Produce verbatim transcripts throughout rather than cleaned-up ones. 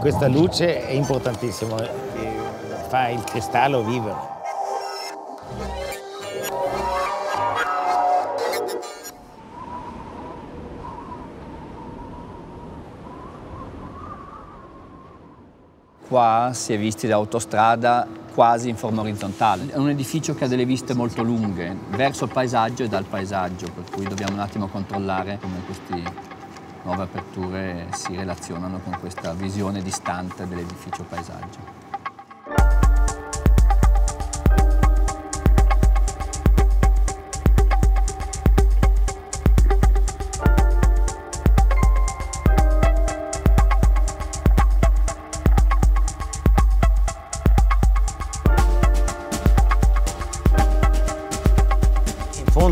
Questa luce è importantissima, fa il cristallo vivere. Qua si è visti l'autostrada quasi in forma orizzontale. È un edificio che ha delle viste molto lunghe, verso il paesaggio e dal paesaggio, per cui dobbiamo un attimo controllare come queste nuove aperture si relazionano con questa visione distante dell'edificio-paesaggio.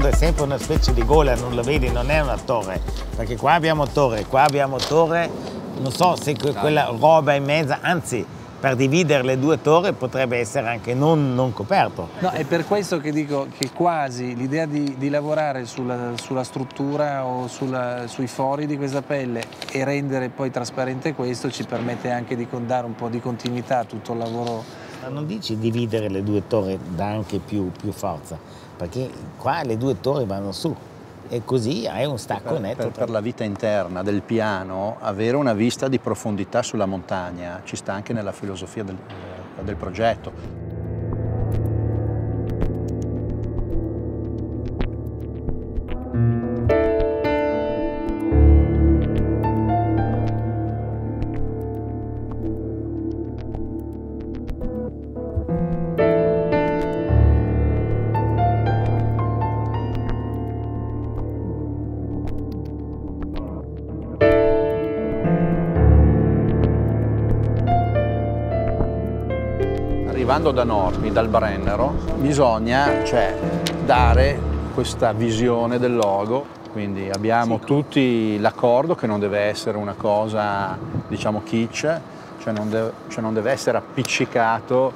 È sempre una specie di gola, non la vedi, non è una torre, perché qua abbiamo torre, qua abbiamo torre, non so se quella roba in mezzo, anzi per dividere le due torri potrebbe essere anche non, non coperto. No, è per questo che dico che quasi l'idea di, di lavorare sulla, sulla struttura o sulla, sui fori di questa pelle e rendere poi trasparente questo ci permette anche di dare un po' di continuità a tutto il lavoro. Ma non dici dividere le due torri dà anche più, più forza, perché qua le due torri vanno su e così hai un stacco per, netto. Per, per la vita interna del piano, avere una vista di profondità sulla montagna ci sta anche nella filosofia del, del progetto. Arrivando da Norpi, dal Brennero, bisogna cioè, dare questa visione del logo, quindi abbiamo sì. Tutti l'accordo che non deve essere una cosa, diciamo, kitsch, cioè non, de cioè non deve essere appiccicato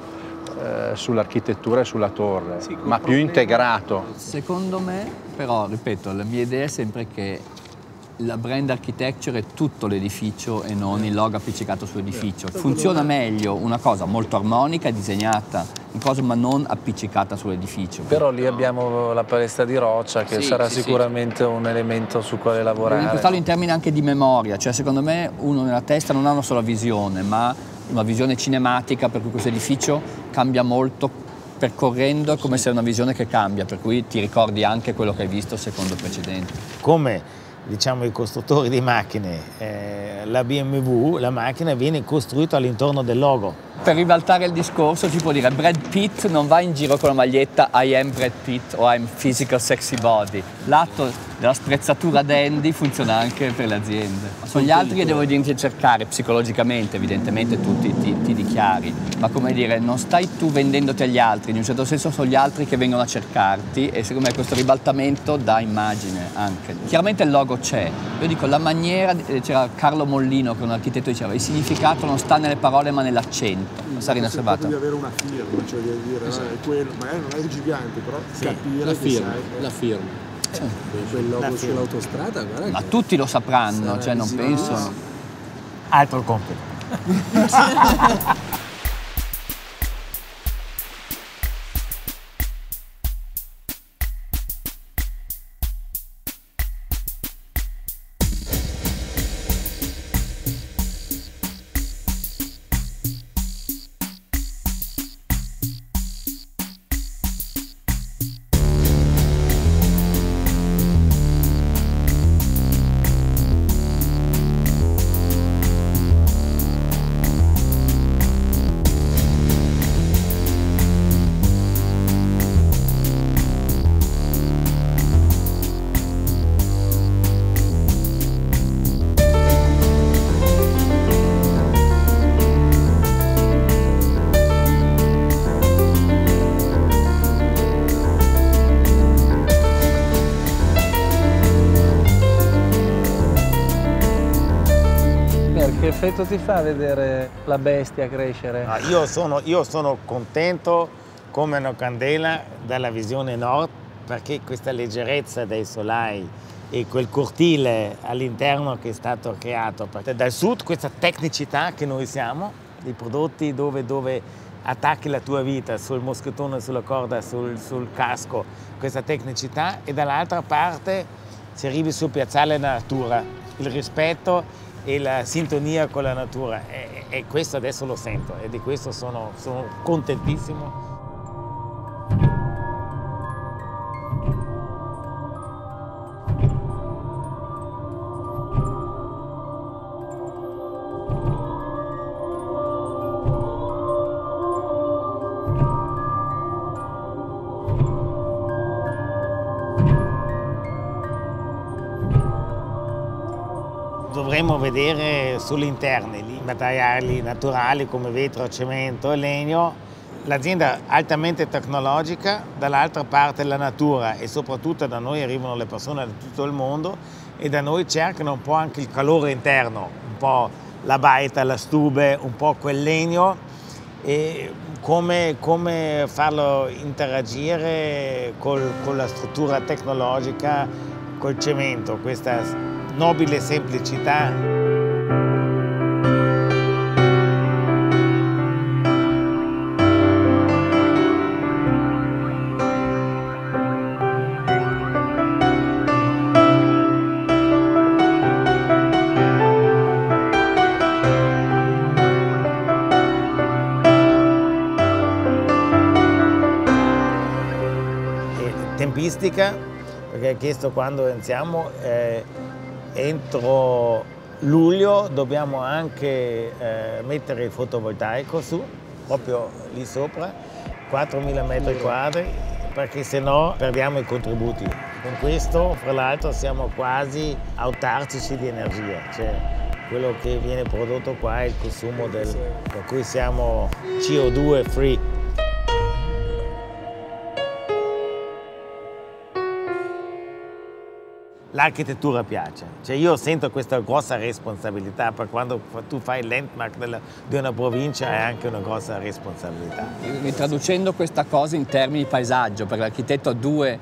eh, sull'architettura e sulla torre, sì, ma più integrato. Secondo me, però, ripeto, la mia idea è sempre che la brand architecture è tutto l'edificio e non il logo appiccicato sull'edificio. Funziona meglio una cosa molto armonica, disegnata, in cosa ma non appiccicata sull'edificio. Però lì abbiamo la palestra di roccia che sì, sarà sì, sicuramente sì. Un elemento su quale lavorare. Dobbiamo portarlo in termini anche di memoria, cioè secondo me uno nella testa non ha una sola visione, ma una visione cinematica, per cui questo edificio cambia molto percorrendo, è come se è una visione che cambia, per cui ti ricordi anche quello che hai visto secondo il precedente. Come? Diciamo i costruttori di macchine, eh, la B M W, la macchina viene costruita all'intorno del logo. Per ribaltare il discorso si può dire Brad Pitt non va in giro con la maglietta I am Brad Pitt o I'm physical sexy body. L'atto della sprezzatura dandy funziona anche per le aziende. Sono gli altri che devo cercare psicologicamente, evidentemente tu ti, ti, ti dichiari, ma come dire, non stai tu vendendoti agli altri, in un certo senso sono gli altri che vengono a cercarti e secondo me questo ribaltamento dà immagine anche. Chiaramente il logo c'è, io dico la maniera, c'era Carlo Mollino che è un architetto diceva il significato non sta nelle parole ma nell'accento, non sta riservato. Di avere una firma, cioè di dire, esatto. No, è quello, ma non è il gigante, però sì, capire la firma, sai, la firma. Cioè, quel logo sull'autostrada, guarda. Ma tutti lo sapranno, cioè non penso. No. Altro compito. Che effetto ti fa vedere la bestia crescere? Ah, io, sono, io sono contento come una candela dalla visione nord perché questa leggerezza dei solai e quel cortile all'interno che è stato creato dal sud, questa tecnicità che noi siamo, dei prodotti dove, dove attacchi la tua vita sul moschettone, sulla corda, sul, sul casco, questa tecnicità, e dall'altra parte si arrivi sul piazzale della natura, il rispetto e la sintonia con la natura, e, e questo adesso lo sento e di questo sono, sono contentissimo. Dovremmo vedere sull'interno i materiali naturali come vetro, cemento e legno, l'azienda altamente tecnologica, dall'altra parte la natura, e soprattutto da noi arrivano le persone da tutto il mondo e da noi cercano un po' anche il calore interno, un po' la baita, la stube, un po' quel legno, e come, come farlo interagire col, con la struttura tecnologica, col cemento, questa nobile semplicità. E tempistica, perché questo quando iniziamo eh, entro luglio dobbiamo anche eh, mettere il fotovoltaico su, proprio lì sopra, quattromila metri quadri, perché se no perdiamo i contributi. Con questo, fra l'altro, siamo quasi autarcici di energia, cioè quello che viene prodotto qua è il consumo del, per cui siamo C O due free. L'architettura piace, cioè io sento questa grossa responsabilità, perché quando tu fai il landmark della, di una provincia è anche una grossa responsabilità. Ritraducendo questa cosa in termini di paesaggio, perché l'architetto ha due,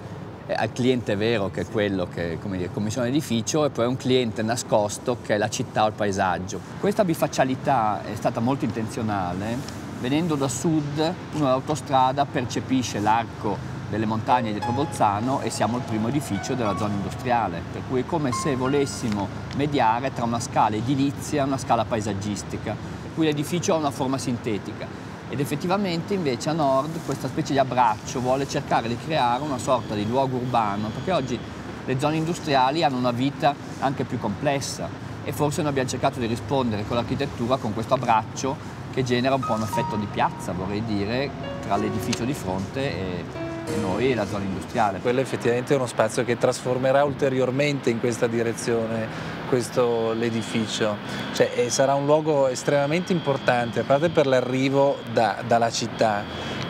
eh, al cliente vero che è quello che come dire, commissione edificio, e poi un cliente nascosto che è la città o il paesaggio. Questa bifaccialità è stata molto intenzionale. Venendo da sud, uno dall'autostrada percepisce l'arco delle montagne dietro Bolzano e siamo il primo edificio della zona industriale, per cui è come se volessimo mediare tra una scala edilizia e una scala paesaggistica, per cui l'edificio ha una forma sintetica, ed effettivamente invece a nord questa specie di abbraccio vuole cercare di creare una sorta di luogo urbano, perché oggi le zone industriali hanno una vita anche più complessa e forse noi abbiamo cercato di rispondere con l'architettura, con questo abbraccio che genera un po' un effetto di piazza, vorrei dire, tra l'edificio di fronte e e noi la zona industriale. Quello effettivamente è uno spazio che trasformerà ulteriormente in questa direzione l'edificio, cioè, e sarà un luogo estremamente importante, a parte per l'arrivo da, dalla città,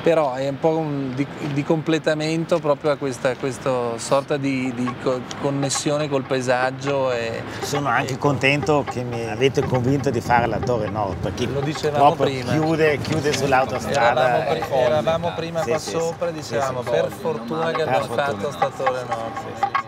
però è un po' un, di, di completamento proprio a questa, questa sorta di, di connessione col paesaggio. E sono anche e contento che mi avete convinto di fare la Torre Nord, perché lo dicevamo prima, chiude, chiude sull'autostrada. Eravamo, eravamo prima sì, qua sì, sopra e dicevamo sì, sì, per fortuna che abbiamo fatto sta Torre Nord. Sì, sì.